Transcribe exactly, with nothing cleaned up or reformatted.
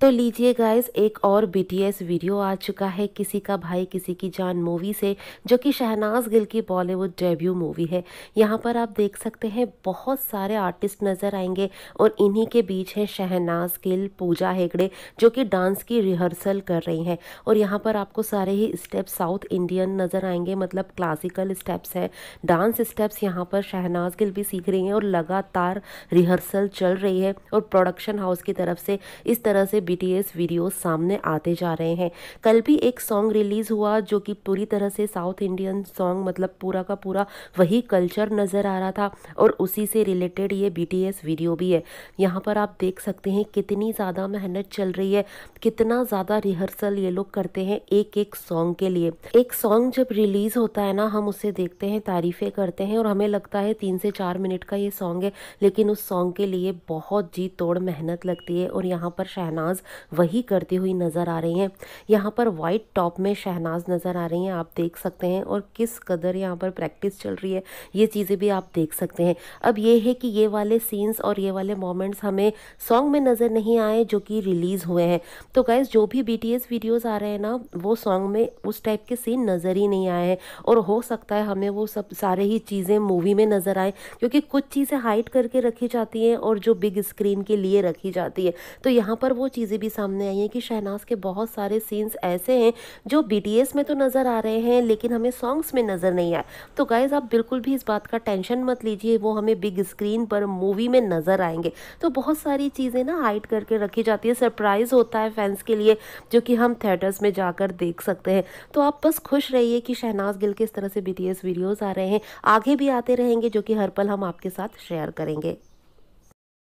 तो लीजिए गाइस, एक और बीटीएस वीडियो आ चुका है किसी का भाई किसी की जान मूवी से, जो कि शहनाज गिल की बॉलीवुड डेब्यू मूवी है। यहाँ पर आप देख सकते हैं बहुत सारे आर्टिस्ट नज़र आएंगे और इन्हीं के बीच है शहनाज गिल, पूजा हेगड़े, जो कि डांस की रिहर्सल कर रही हैं। और यहाँ पर आपको सारे ही स्टेप साउथ इंडियन नज़र आएंगे, मतलब क्लासिकल स्टेप्स हैं, डांस स्टेप्स यहाँ पर शहनाज गिल भी सीख रही हैं और लगातार रिहर्सल चल रही है। और प्रोडक्शन हाउस की तरफ से इस तरह से बीटीएस वीडियोस सामने आते जा रहे हैं। कल भी एक सॉन्ग रिलीज हुआ जो कि पूरी तरह से साउथ इंडियन सॉन्ग, मतलब पूरा का पूरा वही कल्चर नज़र आ रहा था और उसी से रिलेटेड ये बीटीएस वीडियो भी है। यहाँ पर आप देख सकते हैं कितनी ज़्यादा मेहनत चल रही है, कितना ज़्यादा रिहर्सल ये लोग करते हैं एक एक सॉन्ग के लिए। एक सॉन्ग जब रिलीज़ होता है ना, हम उसे देखते हैं, तारीफ़ें करते हैं और हमें लगता है तीन से चार मिनट का ये सॉन्ग है, लेकिन उस सॉन्ग के लिए बहुत जी तोड़ मेहनत लगती है। और यहाँ पर शहनाज वही करती हुई नजर आ रही हैं। यहाँ पर वाइट टॉप में शहनाज नजर आ रही हैं, आप देख सकते हैं, और किस कदर यहाँ पर प्रैक्टिस चल रही है ये चीज़ें भी आप देख सकते हैं। अब ये है कि ये वाले सीन्स और ये वाले मोमेंट्स हमें सॉन्ग में नज़र नहीं आए जो कि रिलीज़ हुए हैं। तो गाइज, जो भी बीटीएस वीडियोस आ रहे हैं ना, वो सॉन्ग में उस टाइप के सीन नज़र ही नहीं आए हैं। और हो सकता है हमें वो सब सारे ही चीज़ें मूवी में नज़र आए, क्योंकि कुछ चीज़ें हाइड करके रखी जाती हैं और जो बिग स्क्रीन के लिए रखी जाती है। तो यहाँ पर वो चीज़ें भी सामने आई हैं कि शहनाज के बहुत सारे सीन्स ऐसे हैं जो बीटीएस में तो नज़र आ रहे हैं, लेकिन हमें सॉन्ग्स में नज़र नहीं आए। तो गाइज, आप बिल्कुल भी इस बात का टेंशन मत लीजिए, वो हमें बिग स्क्रीन पर मूवी में नज़र आएंगे। तो बहुत सारी चीज़ें ना हाइड करके रखी जाती है, सरप्राइज़ होता है फैंस के लिए, जो कि हम थिएटर्स में जाकर देख सकते हैं। तो आप बस खुश रहिए कि शहनाज गिल के इस तरह से बीटीएस वीडियोज़ आ रहे हैं, आगे भी आते रहेंगे, जो कि हर पल हम आपके साथ शेयर करेंगे।